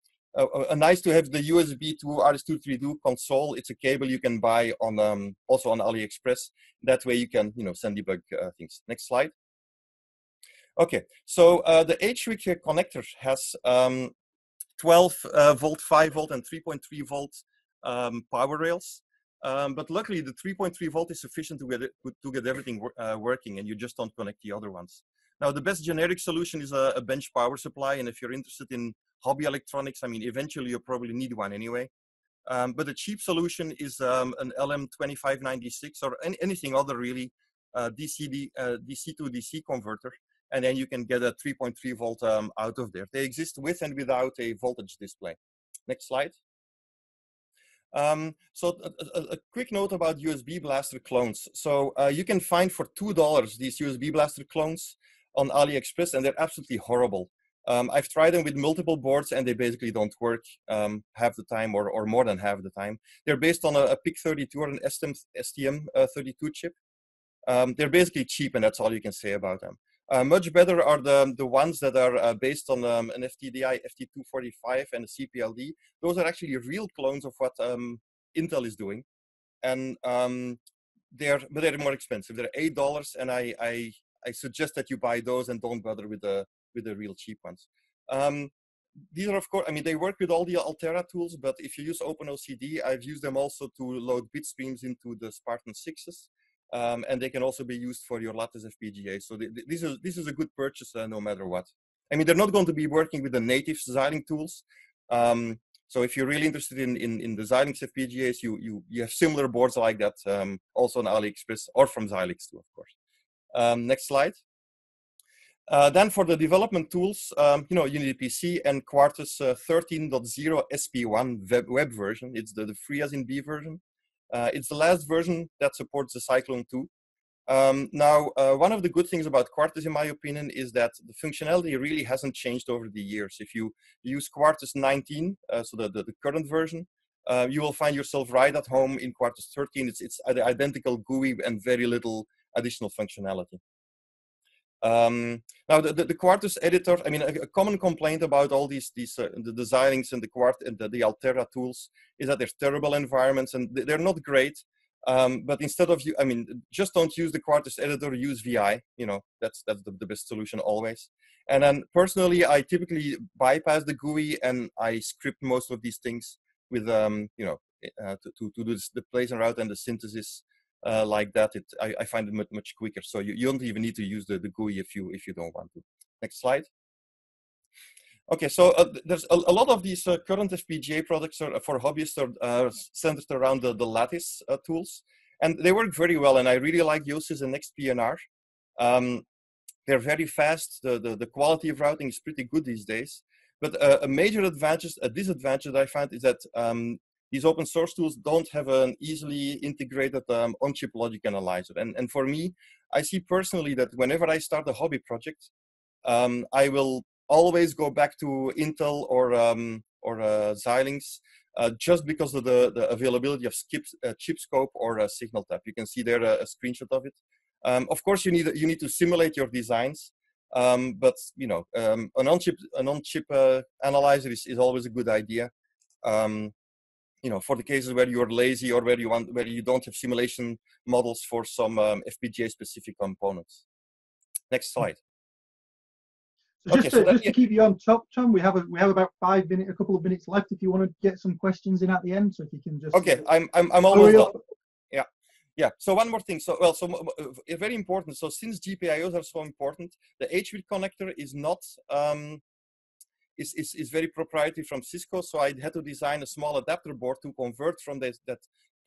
nice to have the USB to RS-232 console. It's a cable you can buy on also on AliExpress. That way you can, send debug things. Next slide. Okay, so the HWIC connector has 12 volt, 5 volt, and 3.3 volt power rails. But luckily, the 3.3 volt is sufficient to get everything working, and you just don't connect the other ones. Now, the best generic solution is a bench power supply, and if you're interested in hobby electronics, I mean, eventually you'll probably need one anyway. But a cheap solution is an LM2596 or anything other really, DC to DC converter. And then you can get a 3.3 volt out of there. They exist with and without a voltage display. Next slide. So a quick note about USB Blaster clones. So you can find for $2 these USB Blaster clones on AliExpress, and they're absolutely horrible. I've tried them with multiple boards, and they basically don't work half the time or more than half the time. They're based on a PIC32 or an STM32 chip. They're basically cheap, and that's all you can say about them. Much better are the ones that are based on an FTDI FT245 and a CPLD. Those are actually real clones of what Intel is doing, and they're more expensive. They're $8, and I suggest that you buy those and don't bother with the real cheap ones. These are, of course, I mean, they work with all the Altera tools, but if you use OpenOCD, I've used them also to load bit streams into the Spartan 6s. And they can also be used for your Lattice FPGA. So this is a good purchase no matter what. I mean, they're not going to be working with the native Xilinx tools. So if you're really interested in the Xilinx FPGAs, you have similar boards like that also on AliExpress or from Xilinx too, of course. Next slide. Then for the development tools, you need a PC and Quartus 13.0 SP1 web version. It's the free as in B version. It's the last version that supports the Cyclone 2. Now, one of the good things about Quartus, in my opinion, is that the functionality really hasn't changed over the years. If you use Quartus 19, so the current version, you will find yourself right at home in Quartus 13. It's identical GUI and very little additional functionality. Now, the Quartus editor, I mean, a common complaint about all the Xilinx and the Altera tools is that they're terrible environments and they're not great. But instead of, I mean, just don't use the Quartus editor, use VI, that's the best solution always. And then personally, I typically bypass the GUI and I script most of these things with, to do the place and route and the synthesis. Like that, I find it much quicker. So you don't even need to use the GUI if you don't want to. Next slide. Okay, so there's a lot of these current FPGA products are, for hobbyists are centered around the Lattice tools, and they work very well. And I really like Yosis and NextPNR. They're very fast. The quality of routing is pretty good these days. But a major advantage, a disadvantage that I find is that these open source tools don't have an easily integrated on-chip logic analyzer. And for me, I see personally that whenever I start a hobby project, I will always go back to Intel or Xilinx just because of the availability of ChipScope or Signal Tab. You can see there a screenshot of it. Of course, you need to simulate your designs, but an on-chip analyzer is always a good idea. For the cases where you're lazy or where you don't have simulation models for some FPGA specific components. Next slide. So okay, just to keep you on top, Tom, we have about a couple of minutes left. If you want to get some questions in at the end, so if you can just. Okay, I'm almost done. Yeah, yeah. So one more thing. So very important. So since GPIOs are so important, the HWIC connector is not. Is very proprietary from Cisco, so I had to design a small adapter board to convert from that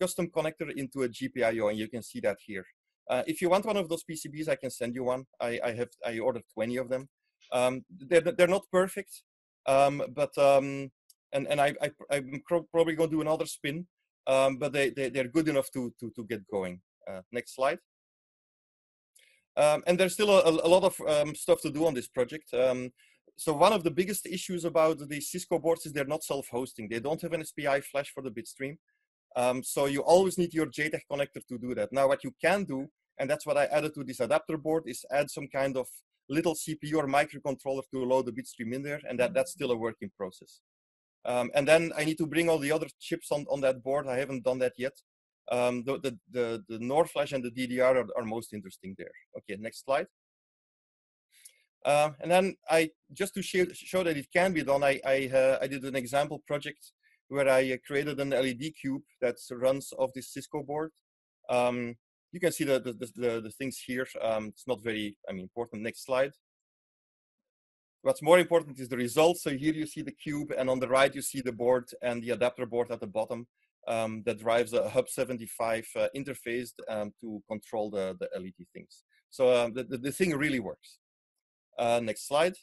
custom connector into a GPIO, and you can see that here. If you want one of those PCBs, I can send you one. I ordered 20 of them. They're not perfect, but I'm probably going to do another spin, but they're good enough to get going. Next slide. And there's still a lot of stuff to do on this project. So one of the biggest issues about the Cisco boards is they're not self-hosting. They don't have an SPI flash for the bitstream. So you always need your JTAG connector to do that. Now what you can do, and that's what I added to this adapter board, is add some kind of little CPU or microcontroller to load the bitstream in there, and that's still a work in process. And then I need to bring all the other chips on that board. I haven't done that yet. The NOR flash and the DDR are most interesting there. Okay, next slide. And then just to show that it can be done, I did an example project where I created an LED cube that runs off this Cisco board. You can see the things here. It's not very important. Next slide. What's more important is the results. So here you see the cube, and on the right you see the board and the adapter board at the bottom that drives a Hub 75 interface to control the LED things. So the thing really works. Next slide.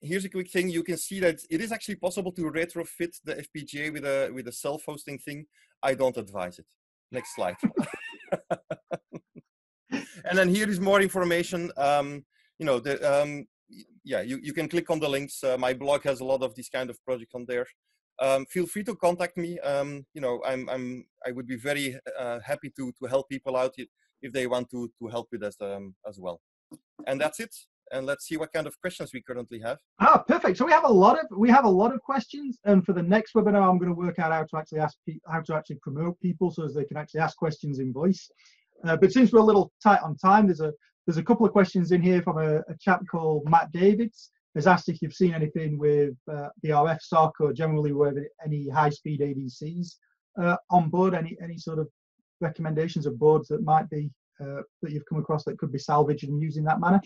Here's a quick thing. You can see that it is actually possible to retrofit the FPGA with a self-hosting thing. I don't advise it. Next slide. And then here is more information. You can click on the links. My blog has a lot of this kind of project on there. Feel free to contact me. I would be very happy to help people out if they want to help with us as well. And that's it. And let's see what kind of questions we currently have. Ah, perfect. So we have a lot of questions. And for the next webinar, I'm going to work out how to actually promote people so as they can actually ask questions in voice. But since we're a little tight on time, there's a couple of questions in here from a chap called Matt Davids. Has asked if you've seen anything with the RF SOC or generally with any high-speed ADCs on board. Any sort of recommendations of boards that might be that you've come across that could be salvaged and used in that manner?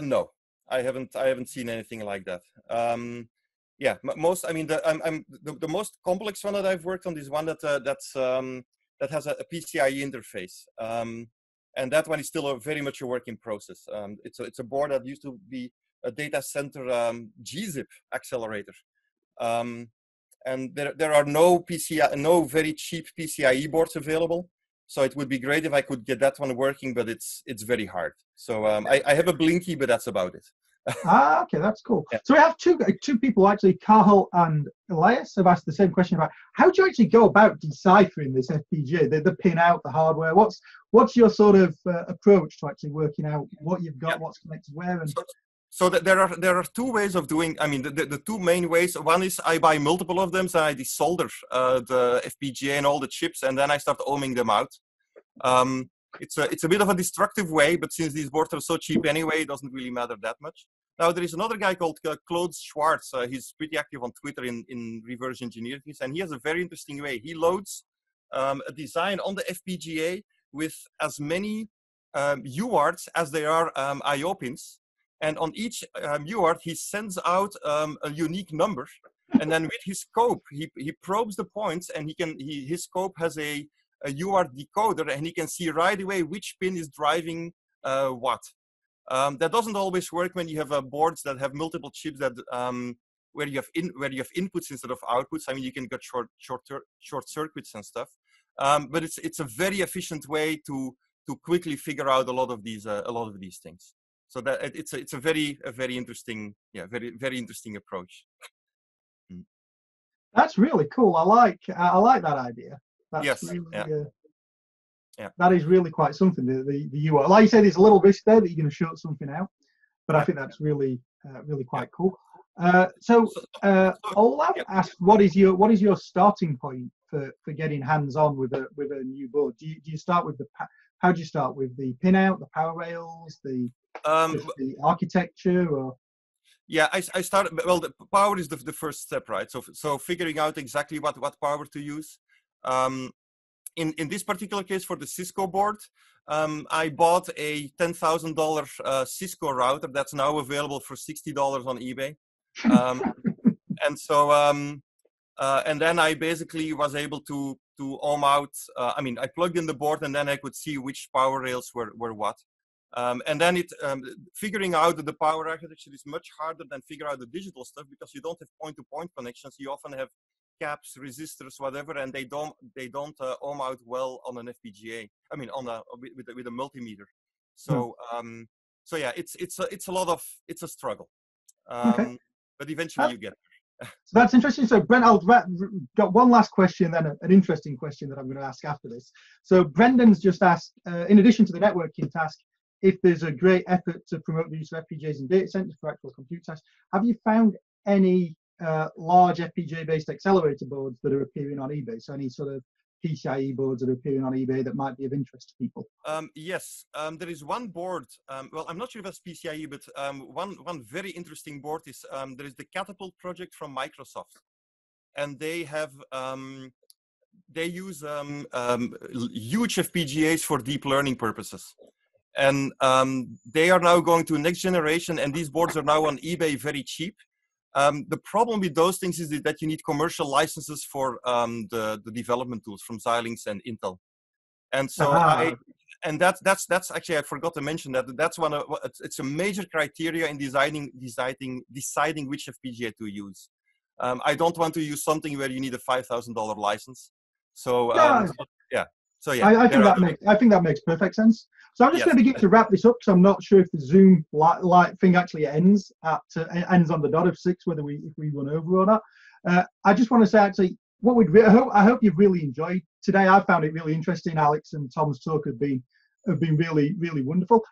No, I haven't seen anything like that. The most complex one that I've worked on is one that has a PCIe interface, and that one is still very much a work in process. It's a board that used to be a data center GZIP accelerator, and there are no very cheap PCIe boards available. So it would be great if I could get that one working, but it's very hard. So I have a Blinky, but that's about it. Ah, okay, that's cool. Yeah. So we have two people actually, Carl and Elias, have asked the same question about how do you actually go about deciphering this FPGA, the pin out, the hardware. What's your sort of approach to actually working out what you've got, what's connected where? And so there are two ways of doing. The two main ways. One is I buy multiple of them, so I desolder the FPGA and all the chips, and then I start ohming them out. It's a bit of a destructive way, but since these boards are so cheap anyway, it doesn't really matter that much. Now there is another guy called Claude Schwartz. He's pretty active on Twitter in reverse engineering things, and he has a very interesting way. He loads a design on the FPGA with as many UARTs as there are I/O pins. And on each UART, he sends out a unique number, and then with his scope, he probes the points, and his scope has a UART decoder, and he can see right away which pin is driving what. That doesn't always work when you have boards that have multiple chips that where you have inputs instead of outputs. You can get short circuits and stuff, but it's a very efficient way to quickly figure out a lot of these things. So that it's a very interesting, very interesting approach. Mm. That's really cool. I like that idea. That's that is really quite something. The UART, like you said, there's a little risk there that you're going to short something out, but I think that's really quite cool. So Olaf asked, what is your starting point for getting hands on with a new board? Do you start with how do you start with the pinout, the power rails, the architecture, or? Yeah, I started. Well, the power is the first step, right? So figuring out exactly what power to use. In this particular case for the Cisco board, I bought a $10,000 Cisco router that's now available for $60 on eBay, and so and then I basically was able to ohm out. I plugged in the board, and then I could see which power rails were what. And then figuring out the power architecture is much harder than figure out the digital stuff, because you don't have point-to-point connections. You often have caps, resistors, whatever, and they don't ohm out well on an FPGA. With a multimeter. So So yeah, it's a struggle, okay. But eventually you get there. So that's interesting. So Brent, I've got one last question, then an interesting question that I'm going to ask after this. So Brendan's just asked, in addition to the networking task, if there's a great effort to promote the use of FPGAs in data centers for actual compute tasks, have you found any large FPGA-based accelerator boards that are appearing on eBay? So any sort of PCIe boards that are appearing on eBay that might be of interest to people? Yes, there is one board. Well, I'm not sure if that's PCIe, but one very interesting board is there is the Catapult project from Microsoft, and they have they use huge FPGAs for deep learning purposes, and they are now going to next generation, and these boards are now on eBay very cheap. The problem with those things is that you need commercial licenses for the development tools from Xilinx and Intel, and so that's actually, I forgot to mention that that's one of, it's a major criteria in deciding which FPGA to use. I don't want to use something where you need a $5,000 license. So yeah. So yeah, I think that makes perfect sense. So I'm just going to begin to wrap this up, because I'm not sure if the Zoom thing actually ends at ends on the dot of 6, whether if we run over or not. I just want to say actually, what we'd I hope you've really enjoyed today. I found it really interesting. Alex and Tom's talk have been really wonderful.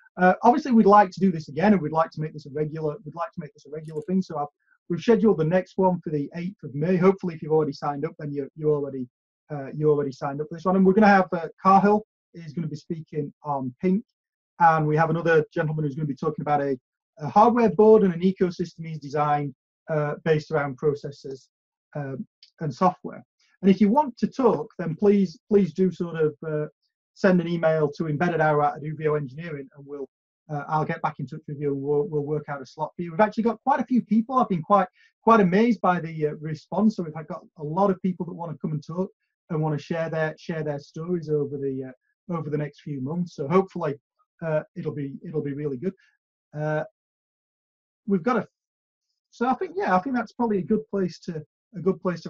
Obviously, we'd like to do this again, and we'd like to make this a regular. We'd like to make this a regular thing. So we've scheduled the next one for the 8th of May. Hopefully, if you've already signed up, then you already signed up for this one. And we're going to have Carhill is going to be speaking on Pink, and we have another gentleman who's going to be talking about a hardware board and an ecosystem he's designed based around processors and software. And if you want to talk, then please do sort of send an email to embeddedhour@uvioengineering, and I'll get back in touch with you, and we'll work out a slot for you. We've actually got quite a few people. I've been quite amazed by the response. So we've got a lot of people that want to come and talk and want to share their stories over the next few months. So hopefully it'll be really good. I think that's probably a good place to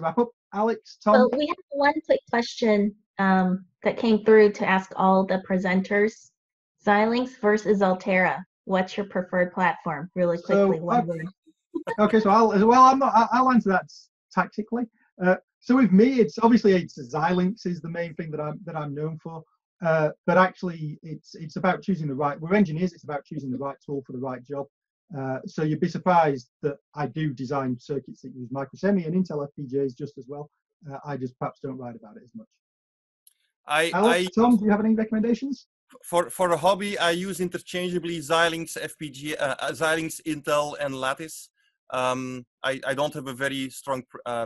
wrap up. Alex, Tom. So we have one quick question that came through to ask all the presenters. Xilinx versus Altera. What's your preferred platform? Really quickly. Okay, so I'll answer that tactically. So with me, it's obviously Xilinx is the main thing that I'm known for. But actually, it's about choosing the right. We're engineers. It's about choosing the right tool for the right job. So you'd be surprised that I do design circuits that use microsemi and Intel FPGAs just as well. I just perhaps don't write about it as much. Tom, do you have any recommendations? For a hobby, I use interchangeably Xilinx, FPGA, Xilinx, Intel, and Lattice. I don't have a very strong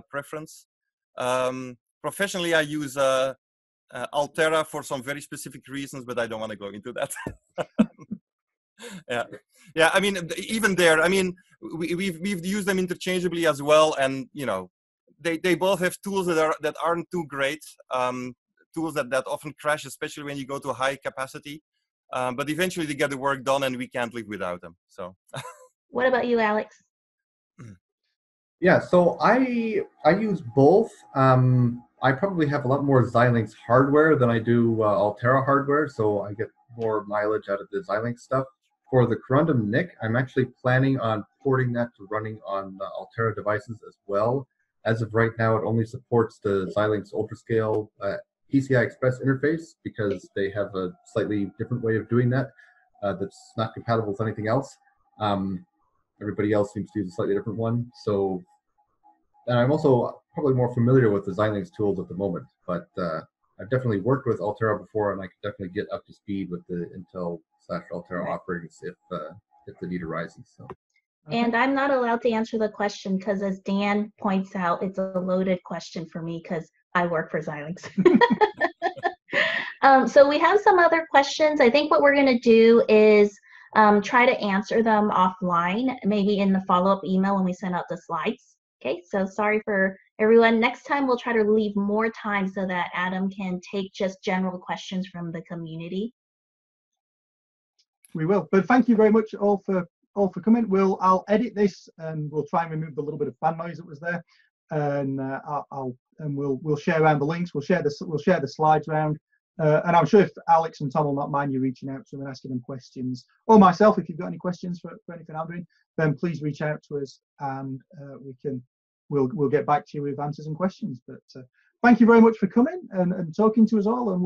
preference. Professionally, I use Altera for some very specific reasons, but I don't want to go into that. yeah. I mean, even there, I mean, we've used them interchangeably as well, and you know, they both have tools that aren't too great. Tools that often crash, especially when you go to high capacity. But eventually they get the work done, and we can't live without them. So, what about you, Alex? Yeah, so I use both. I probably have a lot more Xilinx hardware than I do Altera hardware, so I get more mileage out of the Xilinx stuff. For the Corundum NIC, I'm actually planning on porting that to running on Altera devices as well. As of right now, it only supports the Xilinx UltraScale PCI Express interface, because they have a slightly different way of doing that that's not compatible with anything else. Everybody else seems to use a slightly different one. So, and I'm also probably more familiar with the Xilinx tools at the moment, but I've definitely worked with Altera before, and I can definitely get up to speed with the Intel/Altera offerings if the need arises. So. And I'm not allowed to answer the question because, as Dan points out, it's a loaded question for me because I work for Xilinx. So we have some other questions. I think what we're going to do is try to answer them offline, maybe in the follow-up email when we send out the slides. Okay, so sorry for everyone. Next time we'll try to leave more time so that Adam can take just general questions from the community. We will, but thank you very much all for coming. I'll edit this, and we'll try and remove the little bit of fan noise that was there, and we'll share around the links. We'll share the slides around, And I'm sure if Alex and Tom will not mind you reaching out to them and asking them questions, or myself, if you've got any questions for anything I'm doing, then please reach out to us, and we'll get back to you with answers and questions. But thank you very much for coming and talking to us all, and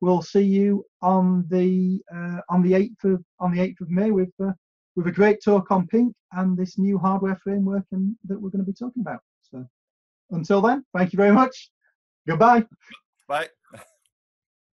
we'll see you on the 8th of May with a great talk on Pink and this new hardware framework and that we're going to be talking about. So until then, thank you very much. Goodbye. Bye.